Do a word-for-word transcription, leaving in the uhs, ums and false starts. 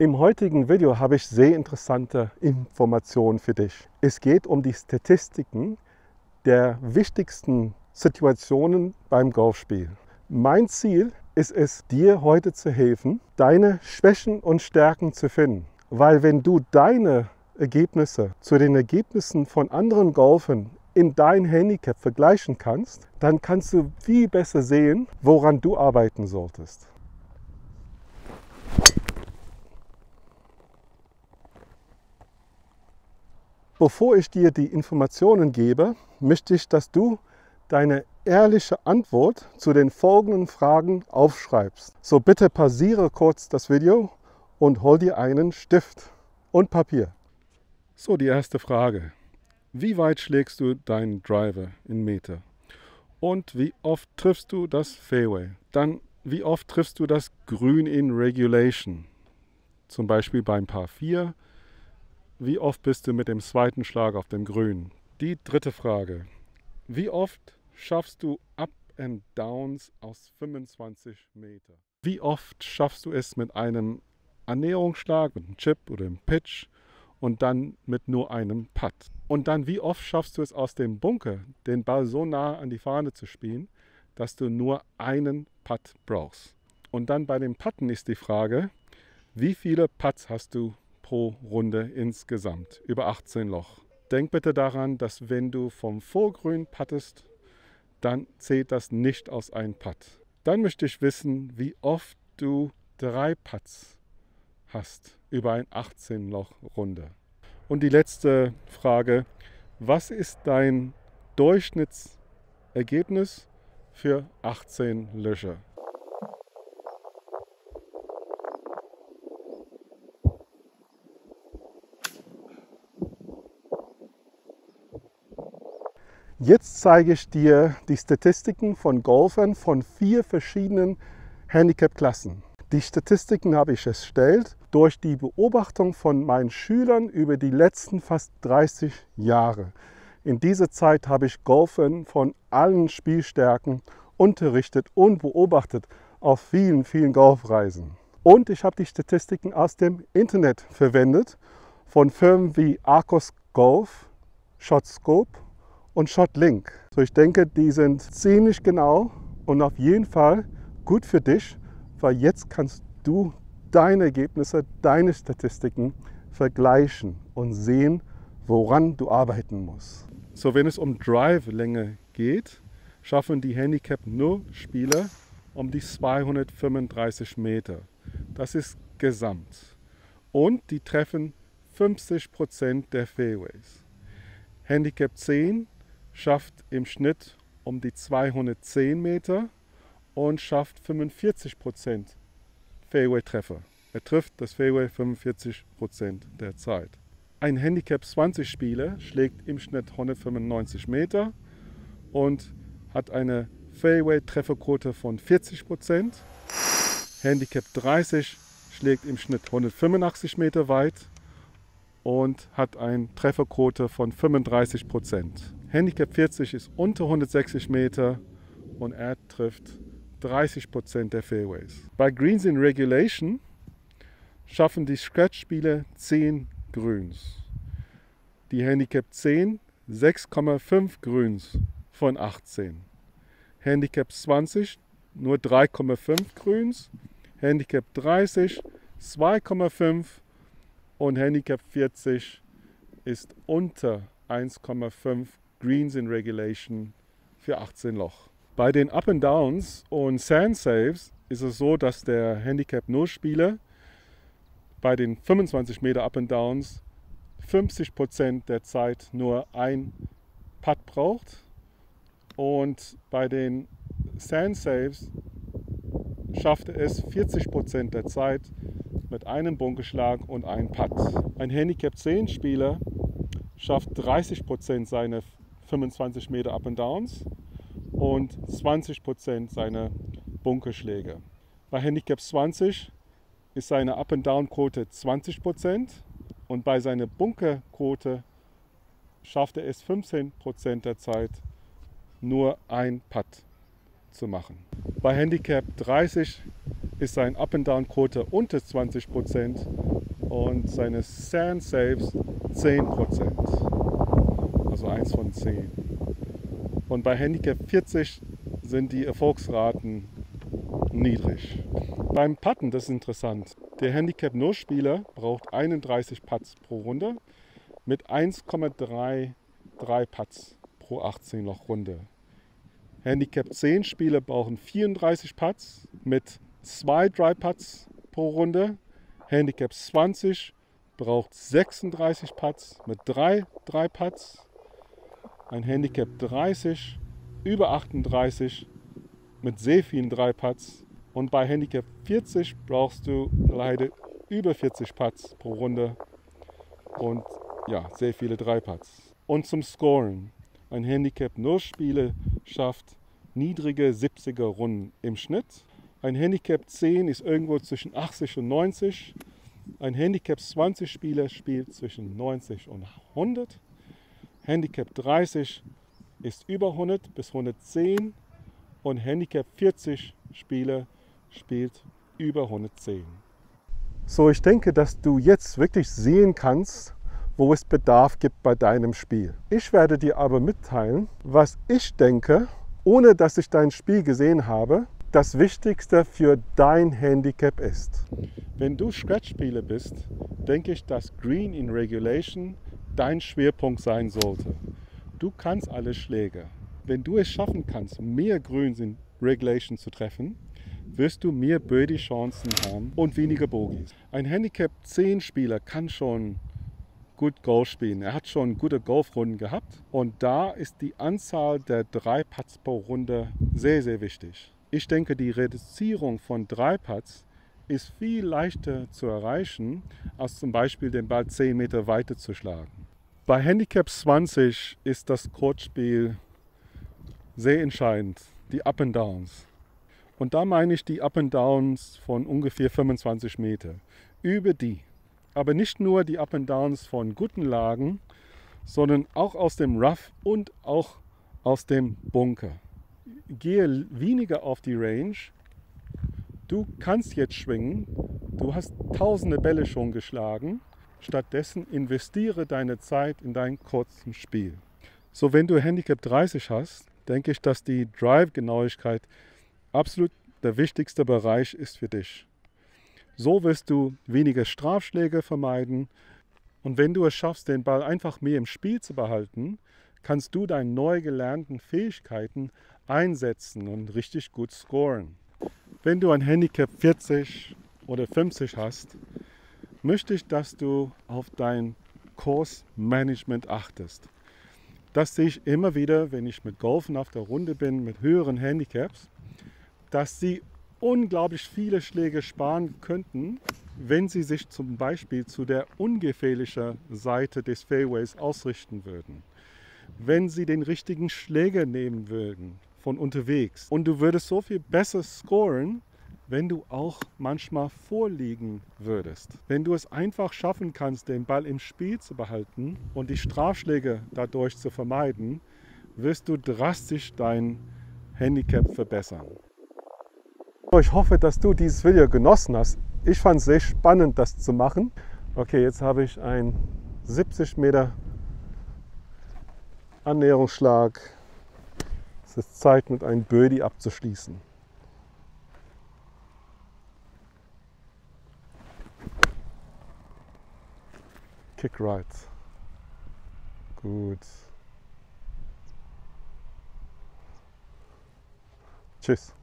Im heutigen Video habe ich sehr interessante Informationen für dich. Es geht um die Statistiken der wichtigsten Situationen beim Golfspiel. Mein Ziel ist es, dir heute zu helfen, deine Schwächen und Stärken zu finden. Weil wenn du deine Ergebnisse zu den Ergebnissen von anderen Golfern in dein Handicap vergleichen kannst, dann kannst du viel besser sehen, woran du arbeiten solltest. Bevor ich dir die Informationen gebe, möchte ich, dass du deine ehrliche Antwort zu den folgenden Fragen aufschreibst. So bitte pausiere kurz das Video und hol dir einen Stift und Papier. So, die erste Frage. Wie weit schlägst du deinen Driver in Meter? Und wie oft triffst du das Fairway? Dann, wie oft triffst du das Grün in Regulation? Zum Beispiel beim Par vier. Wie oft bist du mit dem zweiten Schlag auf dem Grün? Die dritte Frage. Wie oft schaffst du Up and Downs aus fünfundzwanzig Meter? Wie oft schaffst du es mit einem Annäherungsschlag, mit einem Chip oder einem Pitch und dann mit nur einem Putt? Und dann, wie oft schaffst du es aus dem Bunker, den Ball so nah an die Fahne zu spielen, dass du nur einen Putt brauchst? Und dann bei den Putten ist die Frage, wie viele Putts hast du pro Runde insgesamt, über achtzehn Loch. Denk bitte daran, dass wenn du vom Vorgrün puttest, dann zählt das nicht als ein Putt. Dann möchte ich wissen, wie oft du drei Putts hast über eine achtzehn Loch Runde. Und die letzte Frage, was ist dein Durchschnittsergebnis für achtzehn Löcher? Jetzt zeige ich dir die Statistiken von Golfern von vier verschiedenen Handicap-Klassen. Die Statistiken habe ich erstellt durch die Beobachtung von meinen Schülern über die letzten fast dreißig Jahre. In dieser Zeit habe ich Golfern von allen Spielstärken unterrichtet und beobachtet auf vielen, vielen Golfreisen. Und ich habe die Statistiken aus dem Internet verwendet von Firmen wie Arccos Golf, ShotScope und Shot-Link. So, ich denke, die sind ziemlich genau und auf jeden Fall gut für dich, weil jetzt kannst du deine Ergebnisse, deine Statistiken vergleichen und sehen, woran du arbeiten musst. So, wenn es um Drive-Länge geht, schaffen die Handicap null Spieler um die zweihundertfünfunddreißig Meter. Das ist gesamt. Und die treffen fünfzig Prozent der Fairways. Handicap zehn schafft im Schnitt um die zweihundertzehn Meter und schafft fünfundvierzig Prozent Fairway-Treffer. Er trifft das Fairway fünfundvierzig Prozent der Zeit. Ein Handicap zwanzig Spieler schlägt im Schnitt hundertfünfundneunzig Meter und hat eine Fairway-Trefferquote von vierzig Prozent. Handicap dreißig schlägt im Schnitt hundertfünfundachtzig Meter weit und hat eine Trefferquote von fünfunddreißig Prozent. Handicap vierzig ist unter hundertsechzig Meter und er trifft dreißig Prozent der Fairways. Bei Greens in Regulation schaffen die Scratch-Spieler zehn Grüns. Die Handicap zehn sechs Komma fünf Grüns von achtzehn. Handicap zwanzig nur drei Komma fünf Grüns. Handicap dreißig zwei Komma fünf und Handicap vierzig ist unter eins Komma fünf Greens in Regulation für achtzehn Loch. Bei den Up and Downs und Sand Saves ist es so, dass der Handicap null Spieler bei den fünfundzwanzig Meter Up and Downs fünfzig Prozent der Zeit nur ein Putt braucht und bei den Sand Saves schafft es vierzig Prozent der Zeit mit einem Bunkerschlag und einem Putt. Ein Handicap zehn Spieler schafft dreißig Prozent seiner fünfundzwanzig Meter Up and Downs und zwanzig Prozent seiner Bunkerschläge. Bei Handicap zwanzig ist seine Up and Down Quote zwanzig Prozent und bei seiner Bunkerquote schafft er es fünfzehn Prozent der Zeit nur ein Putt zu machen. Bei Handicap dreißig ist sein Up-and-Down-Quote unter zwanzig Prozent und seine Sand-Saves zehn Prozent. Also eins von zehn. Und bei Handicap vierzig sind die Erfolgsraten niedrig. Beim Putten, das ist interessant. Der Handicap null Spieler braucht einunddreißig Putts pro Runde mit eins Komma dreiunddreißig Putts pro achtzehn Loch Runde. Handicap zehn Spieler brauchen vierunddreißig Putts mit zwei Dry Putts pro Runde. Handicap zwanzig braucht sechsunddreißig Putts mit drei Dry Putts. Ein Handicap dreißig über achtunddreißig mit sehr vielen Dry Putts. Und bei Handicap vierzig brauchst du leider über vierzig Putts pro Runde und ja, sehr viele Dry Putts. Und zum Scoren. Ein Handicap null Spieler schafft niedrige siebziger Runden im Schnitt. Ein Handicap zehn ist irgendwo zwischen achtzig und neunzig. Ein Handicap zwanzig Spieler spielt zwischen neunzig und hundert. Handicap dreißig ist über hundert bis hundertzehn. Und Handicap vierzig Spieler spielt über hundertzehn. So, ich denke, dass du jetzt wirklich sehen kannst, wo es Bedarf gibt bei deinem Spiel. Ich werde dir aber mitteilen, was ich denke, ohne dass ich dein Spiel gesehen habe, das Wichtigste für dein Handicap ist. Wenn du Scratch-Spieler bist, denke ich, dass Green in Regulation dein Schwerpunkt sein sollte. Du kannst alle Schläge. Wenn du es schaffen kannst, mehr Grüns in Regulation zu treffen, wirst du mehr Birdie-Chancen haben und weniger Bogies. Ein Handicap zehn Spieler kann schon gut Golf spielen. Er hat schon gute Golfrunden gehabt und da ist die Anzahl der Dry Putts pro Runde sehr, sehr wichtig. Ich denke, die Reduzierung von Dry Putts ist viel leichter zu erreichen, als zum Beispiel den Ball zehn Meter weiter zu schlagen. Bei Handicap zwanzig ist das Kurzspiel sehr entscheidend, die Up and Downs. Und da meine ich die Up and Downs von ungefähr fünfundzwanzig Meter über die. Aber nicht nur die Up and Downs von guten Lagen, sondern auch aus dem Rough und auch aus dem Bunker. Gehe weniger auf die Range. Du kannst jetzt schwingen. Du hast tausende Bälle schon geschlagen. Stattdessen investiere deine Zeit in dein kurzes Spiel. So, wenn du Handicap dreißig hast, denke ich, dass die Drive-Genauigkeit absolut der wichtigste Bereich ist für dich. So wirst du weniger Strafschläge vermeiden und wenn du es schaffst, den Ball einfach mehr im Spiel zu behalten, kannst du deine neu gelernten Fähigkeiten einsetzen und richtig gut scoren. Wenn du ein Handicap vierzig oder fünfzig hast, möchte ich, dass du auf dein Course-Management achtest. Das sehe ich immer wieder, wenn ich mit Golfen auf der Runde bin, mit höheren Handicaps, dass sie unglaublich viele Schläge sparen könnten, wenn sie sich zum Beispiel zu der ungefährlichen Seite des Fairways ausrichten würden. Wenn sie den richtigen Schläger nehmen würden von unterwegs. Und du würdest so viel besser scoren, wenn du auch manchmal vorliegen würdest. Wenn du es einfach schaffen kannst, den Ball im Spiel zu behalten und die Strafschläge dadurch zu vermeiden, wirst du drastisch dein Handicap verbessern. Ich hoffe, dass du dieses Video genossen hast. Ich fand es sehr spannend, das zu machen. Okay, jetzt habe ich einen siebzig Meter Annäherungsschlag. Es ist Zeit, mit einem Birdie abzuschließen. Kick right. Gut. Tschüss.